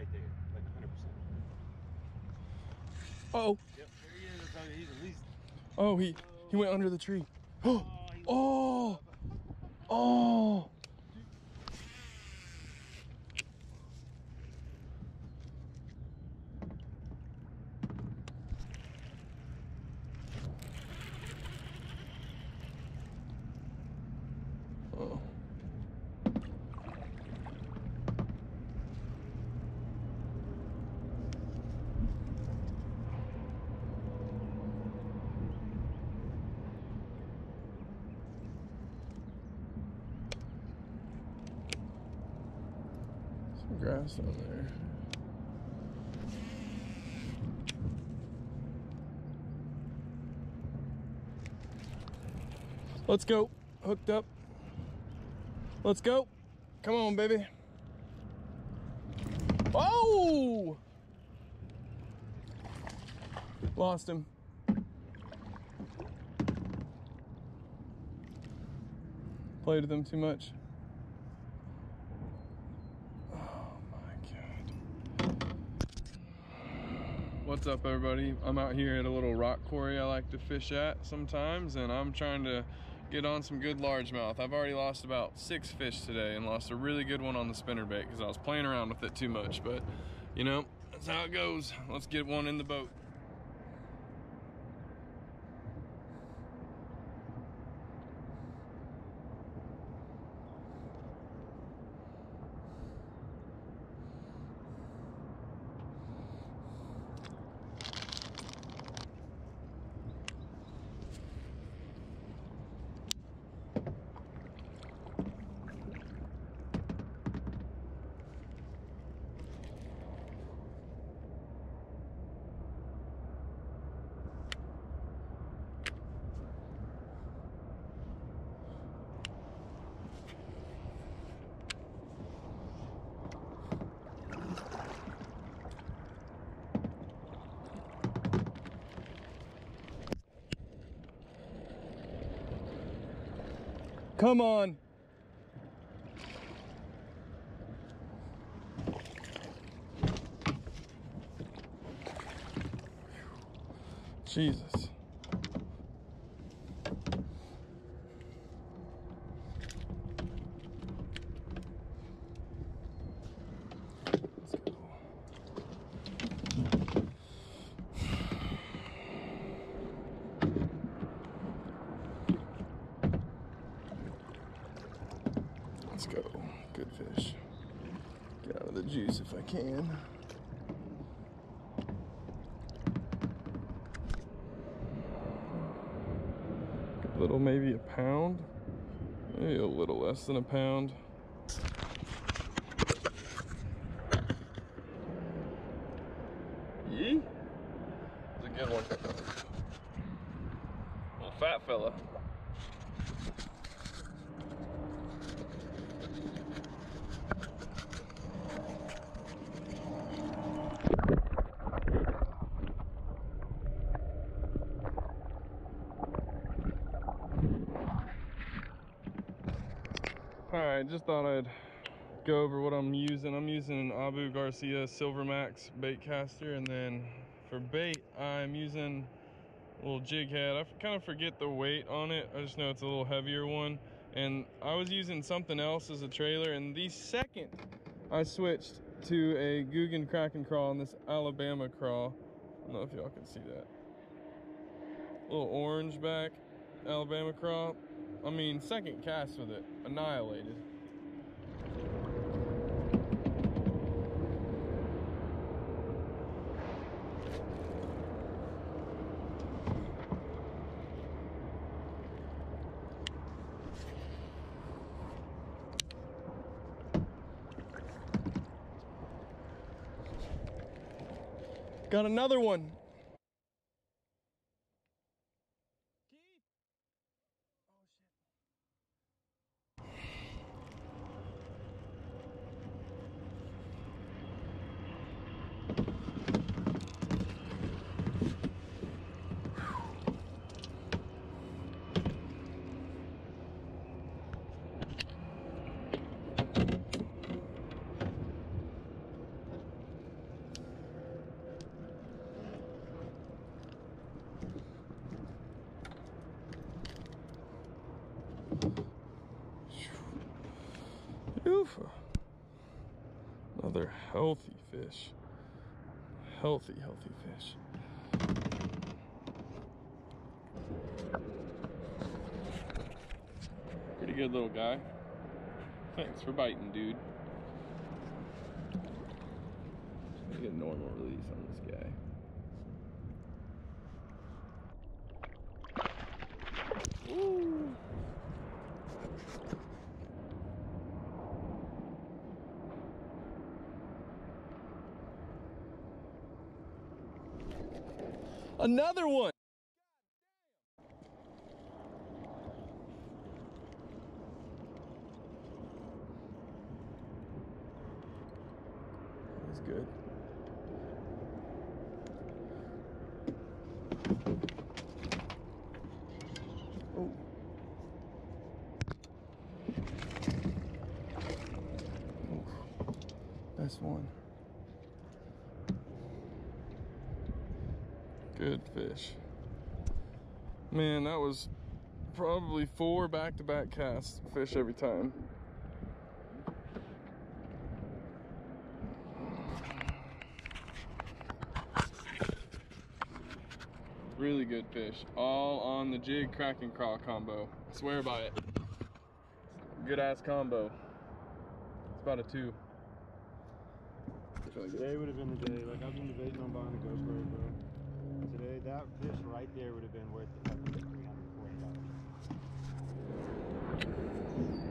right there, like 100%. Oh. Yep, there he is. He's at least. Oh, he went under the tree. Oh. Oh. Oh. Grass down there. Let's go. Hooked up. Let's go. Come on, baby. Oh! Lost him. Played with him too much. What's up, everybody? I'm out here at a little rock quarry I like to fish at sometimes, and I'm trying to get on some good largemouth. I've already lost about 6 fish today and lost a really good one on the spinnerbait because I was playing around with it too much, but you know, that's how it goes. Let's get one in the boat. Come on. Jesus. Can. A little, maybe a pound, maybe a little less than a pound. Yee, it's a good one. Little fat fella. I just thought I'd go over what I'm using. I'm using an Abu Garcia Silvermax bait caster, and then for bait I'm using a little jig head. I kind of forget the weight on it. I just know it's a little heavier one, and I was using something else as a trailer, and the second I switched to a Guggen Kraken crawl and this Alabama crawl, I don't know if y'all can see that little orange back Alabama crawl, I mean second cast with it, annihilated. Got another one. Another healthy fish. Healthy, healthy fish. Pretty good little guy. Thanks for biting, dude. Let's get a normal release on this guy. Ooh. Another one. That was good. One good fish, man. That was probably 4 back-to-back casts fish every time. Really good fish, all on the jig Kraken crawl combo. I swear by it. Good ass combo. It's about a 2. Today would have been the day. Like, I've been debating on buying a ghost bird, bro. Today, that fish right there would have been worth it. $340.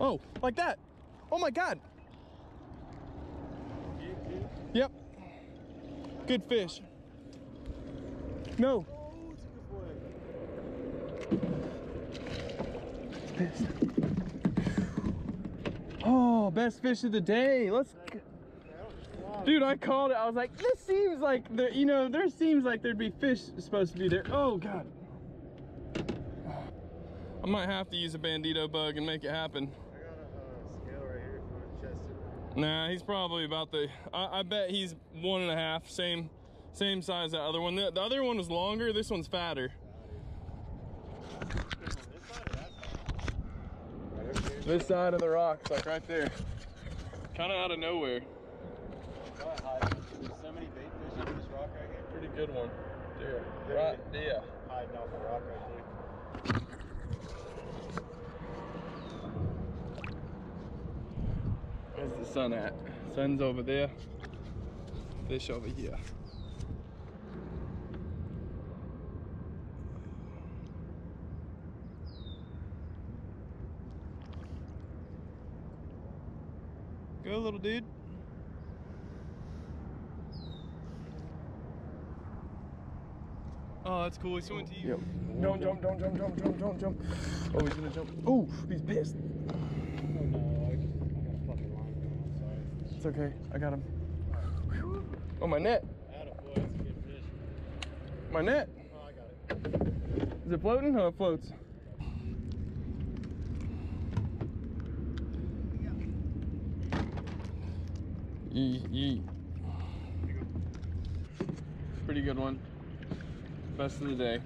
Oh, like that. Oh my God. Yep. Good fish. No. Oh, best fish of the day. Let's dude, I called it. I was like, this seems like the, you know, there seems like there'd be fish supposed to be there. Oh God, I might have to use a bandito bug and make it happen. I got a scale right here for a chested. Nah, he's probably about the I bet he's 1.5, same size that other one. The other one was longer, this one's fatter. This side of the rocks, like right there. Kind of out of nowhere. There's so many bait fish on this rock right here. Pretty good one. There. Right there. Hiding off the rock right there. Where's the sun at? Sun's over there. Fish over here. Go, little dude. Oh, that's cool. He's going to you. Yep. Don't jump. Oh, he's gonna jump. Oh, he's pissed. Oh no, I got a fucking line. I'm sorry. It's okay. I got him. Oh, my net. Attaboy, that's a good fish. My net. Oh, I got it. Is it floating? Oh, it floats. Pretty good one. Best of the day.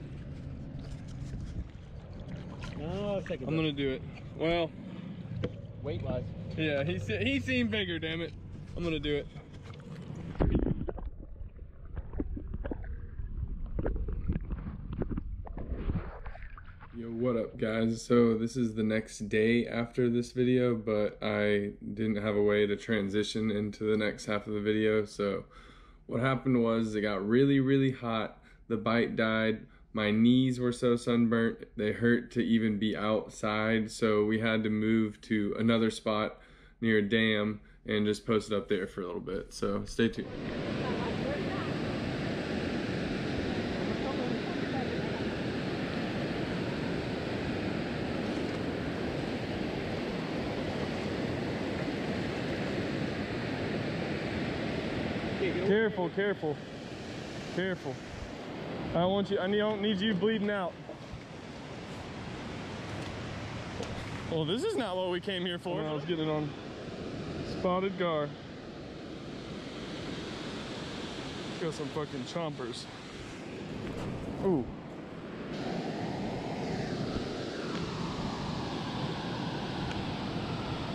No, I'm gonna do it. Well, weight wise. Yeah, he seemed bigger. Damn it, I'm gonna do it. Yo, what up guys? So this is the next day after this video, but I didn't have a way to transition into the next half of the video. So what happened was it got really, really hot. The bite died. My knees were so sunburnt, they hurt to even be outside. So we had to move to another spot near a dam and just post it up there for a little bit. So stay tuned. Careful, careful, careful. I don't need you bleeding out. Well, this is not what we came here for. I was getting on spotted gar. Got some fucking chompers. Ooh.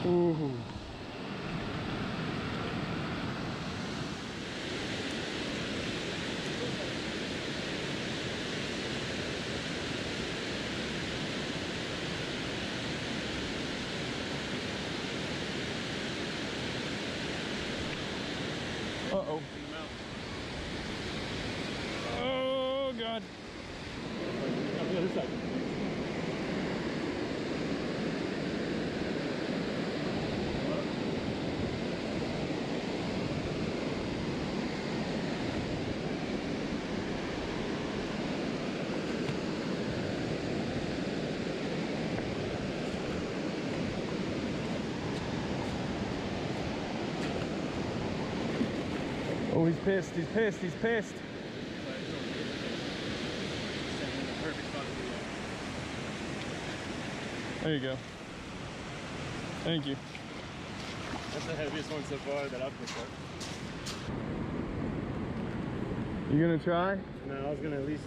Ooh. Uh-oh. Oh, God. On the other side. Oh, he's pissed, he's pissed, he's pissed. There you go. Thank you. That's the heaviest one so far that I've picked up. You gonna try? No, I was gonna at least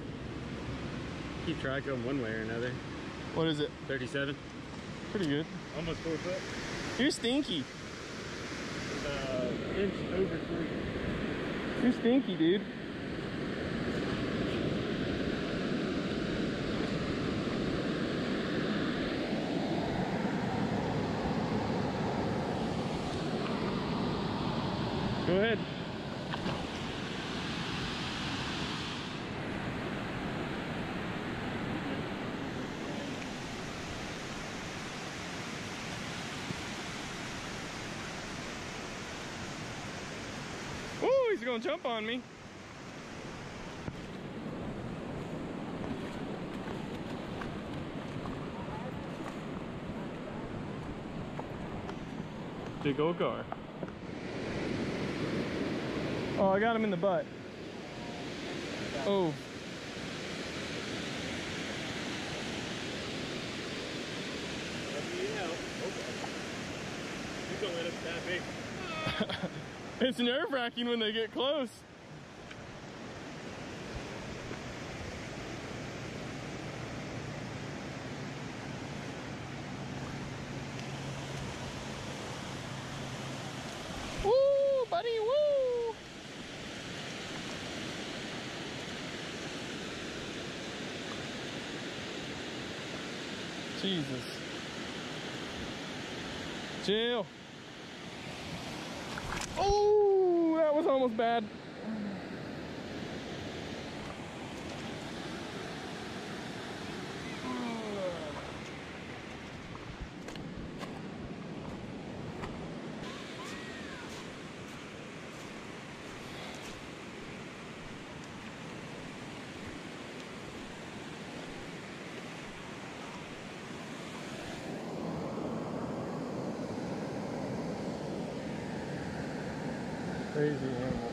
keep track of them one way or another. What is it? 37. Pretty good. Almost 4 foot. You're stinky. It's inch over 3. You're stinky, dude. Go ahead. Oh, he's gonna jump on me. Big old gar. Oh, I got him in the butt. Oh. You don't let us that big. It's nerve-wracking when they get close. Woo, buddy, woo! Jesus. Chill. Oh, that was almost bad. Crazy animal.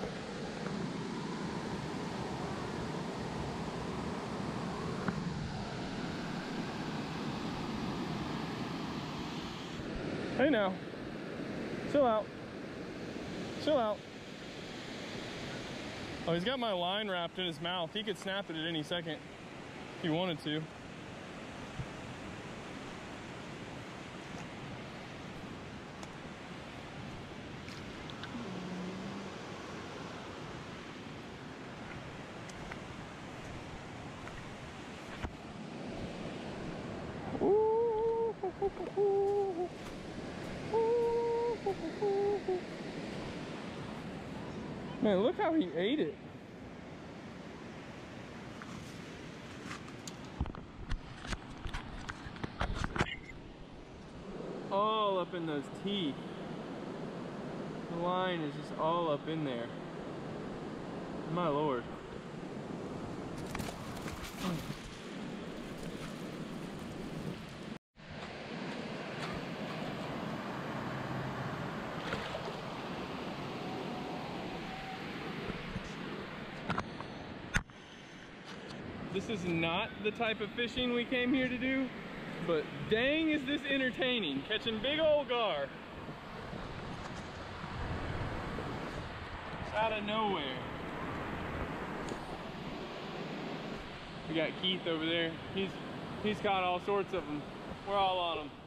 Hey now, chill out, chill out. Oh, he's got my line wrapped in his mouth. He could snap it at any second if he wanted to. Man, look how he ate it. All up in those teeth. The line is just all up in there. My Lord. This is not the type of fishing we came here to do, but dang is this entertaining, catching big old gar. It's out of nowhere. We got Keith over there. He's caught all sorts of them. We're all on them.